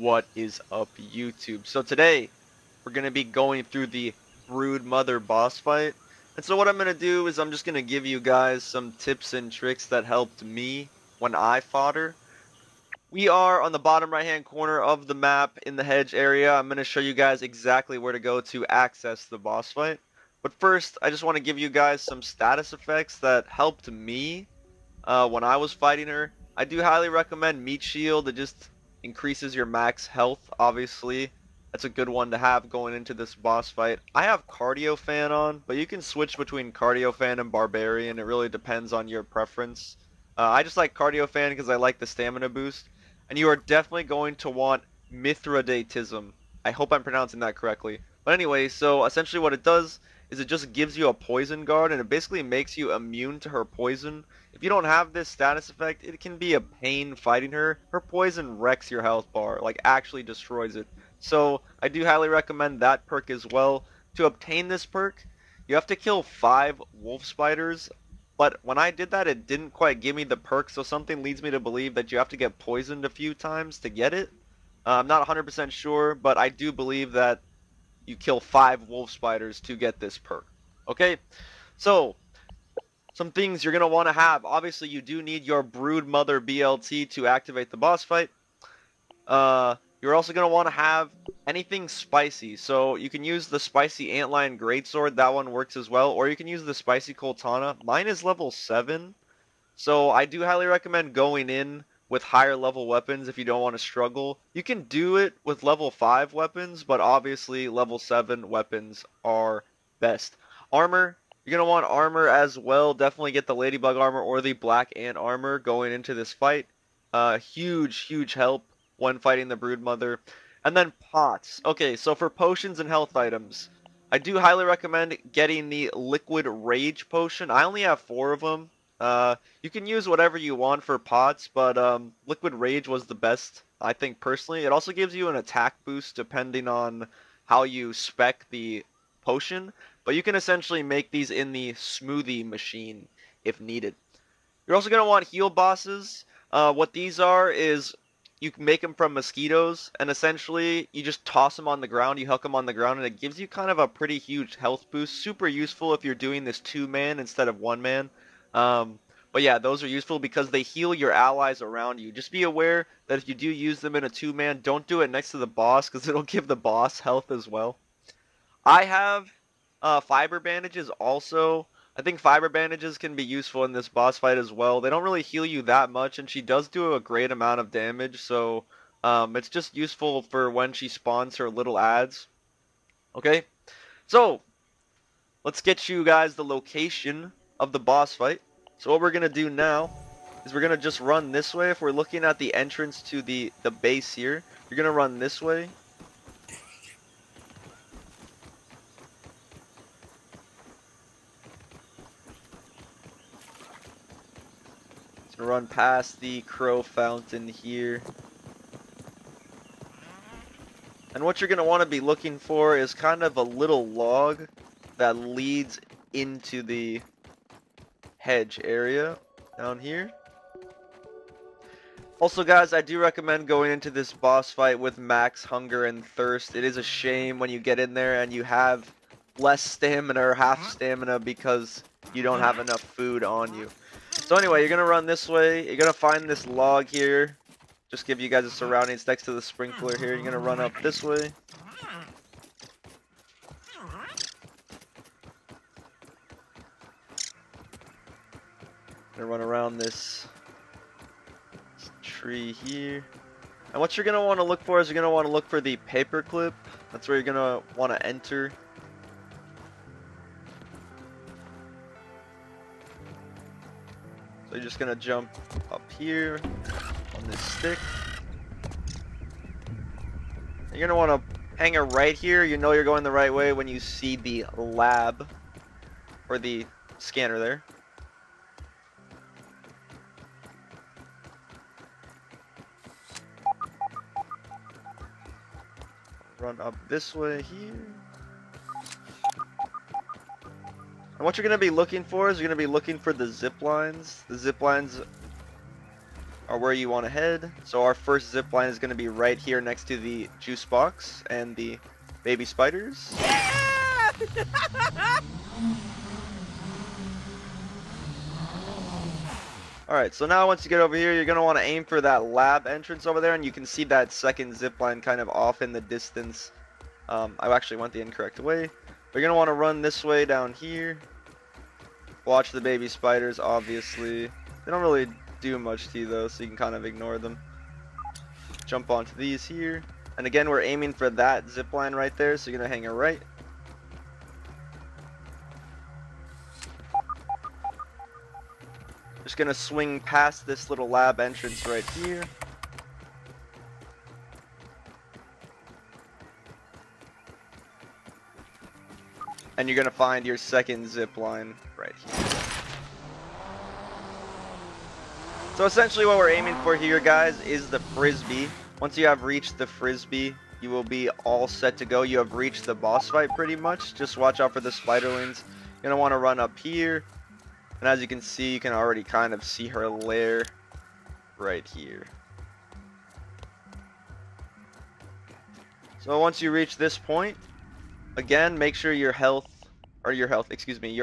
What is up, YouTube? So today we're gonna be going through the Broodmother boss fight, and so what I'm gonna do is I'm just gonna give you guys some tips and tricks that helped me when I fought her. We are on the bottom right hand corner of the map in the hedge area. I'm gonna show you guys exactly where to go to access the boss fight, but first I just want to give you guys some status effects that helped me when I was fighting her. I do highly recommend Meat Shield. It just increases your max health, obviously. That's a good one to have going into this boss fight. I have Cardio Fan on, but you can switch between Cardio Fan and Barbarian. It really depends on your preference. I just like Cardio Fan because I like the stamina boost. And you are definitely going to want Mithridatism. I hope I'm pronouncing that correctly. But anyway, so essentially what it does is it just gives you a poison guard, and it basically makes you immune to her poison. If you don't have this status effect, it can be a pain fighting her. Her poison wrecks your health bar, like actually destroys it. So I do highly recommend that perk as well. To obtain this perk, you have to kill 5 wolf spiders, but when I did that, it didn't quite give me the perk, so something leads me to believe that you have to get poisoned a few times to get it. I'm not 100% sure, but I do believe that you kill 5 wolf spiders to get this perk. Okay, so some things you're going to want to have. Obviously, you do need your Broodmother BLT to activate the boss fight. You're also going to want to have anything spicy. So you can use the spicy antlion greatsword. That one works as well. Or you can use the spicy coltana. Mine is level 7. So I do highly recommend going in with higher level weapons if you don't want to struggle. You can do it with level 5 weapons, but obviously level 7 weapons are best. Armor, you're going to want armor as well. Definitely get the Ladybug armor or the Black Ant armor going into this fight. Huge help when fighting the Broodmother. And then pots. Okay, so for potions and health items, I do highly recommend getting the Liquid Rage potion. I only have 4 of them. You can use whatever you want for pots, but Liquid Rage was the best, I think, personally. It also gives you an attack boost depending on how you spec the potion, but you can essentially make these in the smoothie machine if needed. You're also going to want heal bosses. What these are is you can make them from mosquitoes, and essentially you just toss them on the ground, you huck them on the ground, and it gives you kind of a pretty huge health boost. Super useful if you're doing this 2-man instead of 1-man. But yeah, those are useful because they heal your allies around you. Just be aware that if you do use them in a 2-man, don't do it next to the boss, because it'll give the boss health as well. I have fiber bandages also. I think fiber bandages can be useful in this boss fight as well. They don't really heal you that much, and she does do a great amount of damage, so it's just useful for when she spawns her little adds. Okay, so let's get you guys the location of the boss fight. So what we're gonna do now is we're gonna just run this way. If we're looking at the entrance to the base here, you're gonna run this way. So run past the crow fountain here, and what you're gonna want to be looking for is kind of a little log that leads into the hedge area down here. Also, guys, I do recommend going into this boss fight with max hunger and thirst. It is a shame when you get in there and you have less stamina or half stamina because you don't have enough food on you. So anyway, you're gonna run this way, you're gonna find this log here. Just give you guys the surroundings next to the sprinkler here. You're gonna run up this way. Run around this tree here, and what you're gonna want to look for is you're gonna want to look for the paperclip. That's where you're gonna want to enter. So you're just gonna jump up here on this stick. You're gonna want to hang it right here. You know you're going the right way when you see the lab or the scanner there. Run up this way here, and what you're going to be looking for is you're going to be looking for the zip lines. The zip lines are where you want to head. So our first zip line is going to be right here next to the juice box and the baby spiders. Yeah! Alright, so now once you get over here, you're going to want to aim for that lab entrance over there, and you can see that second zip line kind of off in the distance. I actually went the incorrect way. We're going to want to run this way down here. Watch the baby spiders, obviously. They don't really do much to you, though, so you can kind of ignore them. Jump onto these here. And again, we're aiming for that zip line right there, so you're going to hang a right. Just going to swing past this little lab entrance right here. And you're going to find your second zip line right here. So essentially what we're aiming for here, guys, is the frisbee. Once you have reached the frisbee, you will be all set to go. You have reached the boss fight pretty much. Just watch out for the spiderlings. You're going to want to run up here. And as you can see, you can already kind of see her lair right here. So once you reach this point, again, make sure your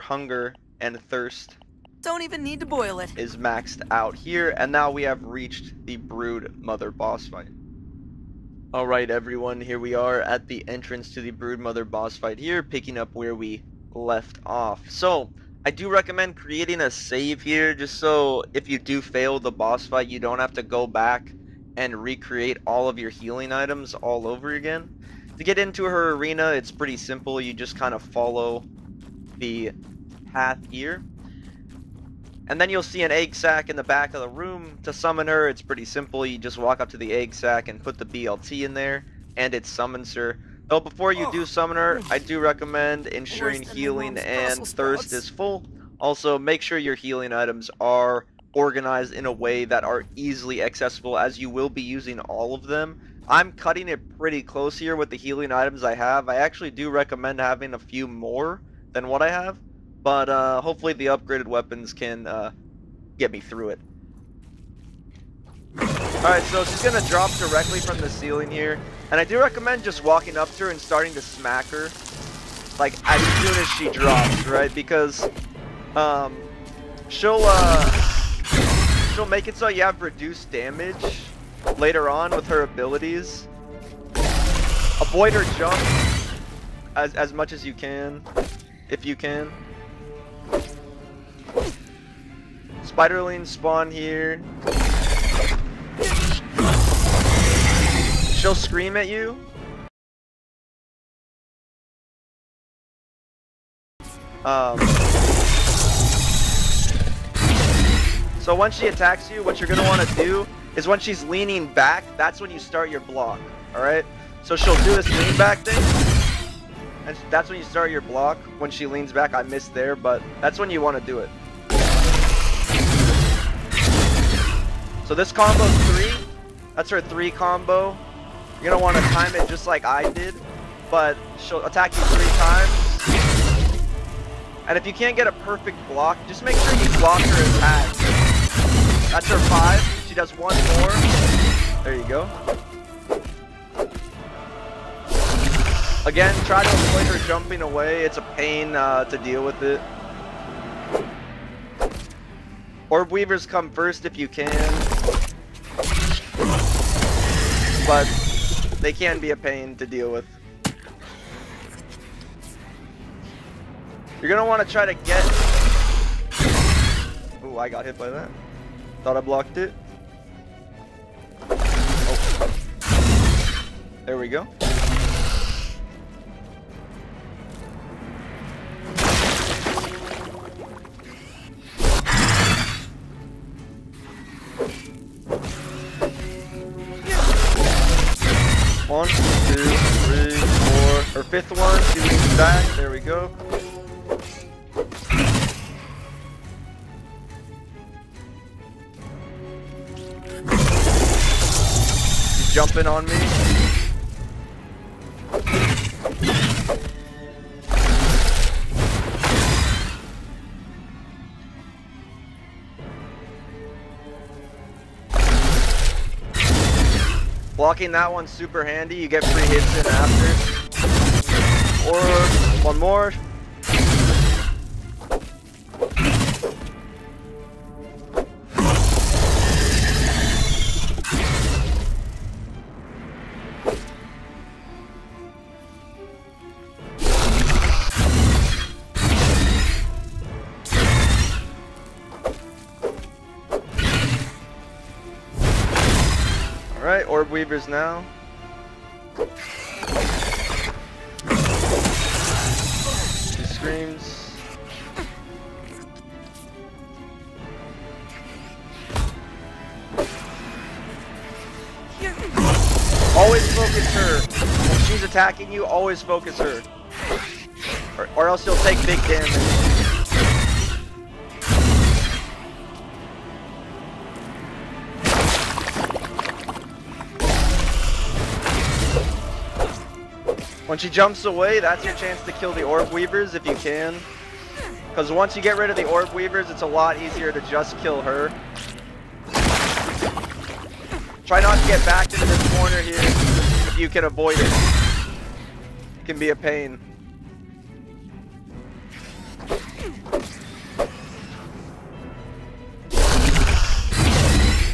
hunger and thirst don't even need to boil it is maxed out here, and now we have reached the Broodmother boss fight. All right, everyone, here we are at the entrance to the Broodmother boss fight here, picking up where we left off. So I do recommend creating a save here, just so if you do fail the boss fight, you don't have to go back and recreate all of your healing items all over again. To get into her arena, it's pretty simple. You just kind of follow the path here. And then you'll see an egg sack in the back of the room. To summon her, it's pretty simple. You just walk up to the egg sack and put the BLT in there, and it summons her. Though before you do summon her, I do recommend ensuring healing and thirst is full. Also, make sure your healing items are organized in a way that are easily accessible, as you will be using all of them. I'm cutting it pretty close here with the healing items I have. I actually do recommend having a few more than what I have, but hopefully the upgraded weapons can get me through it. Alright, so she's going to drop directly from the ceiling here, and I do recommend just walking up to her and starting to smack her, like, as soon as she drops, right? Because she'll make it so you have reduced damage later on with her abilities. Avoid her jump as much as you can, if you can. Spiderlings spawn here. She'll scream at you. So when she attacks you, what you're gonna want to do is when she's leaning back, that's when you start your block, alright? So she'll do this lean back thing, and that's when you start your block. When she leans back, I missed there, but that's when you want to do it. So this combo is 3, that's her 3 combo. You're going to want to time it just like I did, but she'll attack you 3 times. And if you can't get a perfect block, just make sure you block her attack. That's her 5. She does 1 more. There you go. Again, try to avoid her jumping away. It's a pain to deal with it. Orb weavers come first if you can, but they can be a pain to deal with. You're gonna want to try to get... Ooh, I got hit by that. Thought I blocked it. There we go. One, two, three, four. Her 5th one, she leans back. There we go. She's jumping on me. Blocking that one's super handy. You get free hits in after. Or one more. Alright, Orb Weavers now. She screams. Always focus her. When she's attacking you, always focus her. Or else you'll take big damage. When she jumps away, that's your chance to kill the Orb Weavers if you can. Because once you get rid of the Orb Weavers, it's a lot easier to just kill her. Try not to get backed into this corner here if you can avoid it. It can be a pain.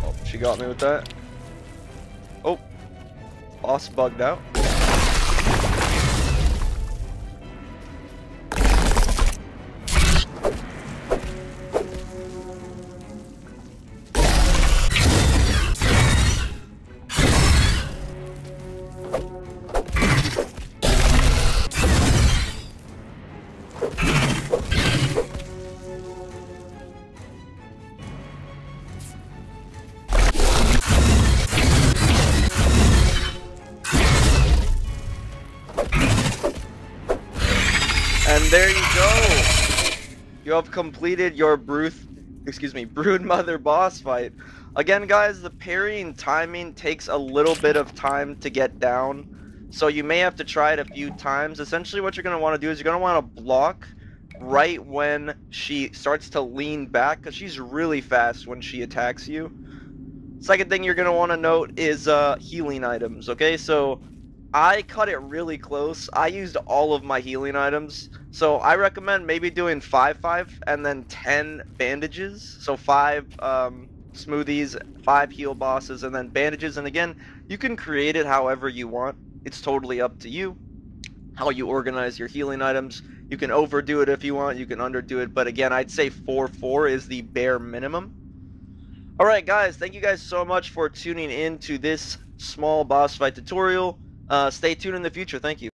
Oh, she got me with that. Oh, boss bugged out. And there you go! You have completed your Broodmother boss fight. Again guys, the parrying timing takes a little bit of time to get down, so you may have to try it a few times. Essentially what you're going to want to do is you're going to want to block right when she starts to lean back, because she's really fast when she attacks you. Second thing you're going to want to note is healing items, okay? So I cut it really close. I used all of my healing items. So I recommend maybe doing 5-5 and then 10 bandages. So 5 smoothies, 5 heal bosses, and then bandages. And again, you can create it however you want. It's totally up to you how you organize your healing items. You can overdo it if you want. You can underdo it. But again, I'd say 4-4 is the bare minimum. Alright guys, thank you guys so much for tuning in to this small boss fight tutorial. Stay tuned in the future. Thank you.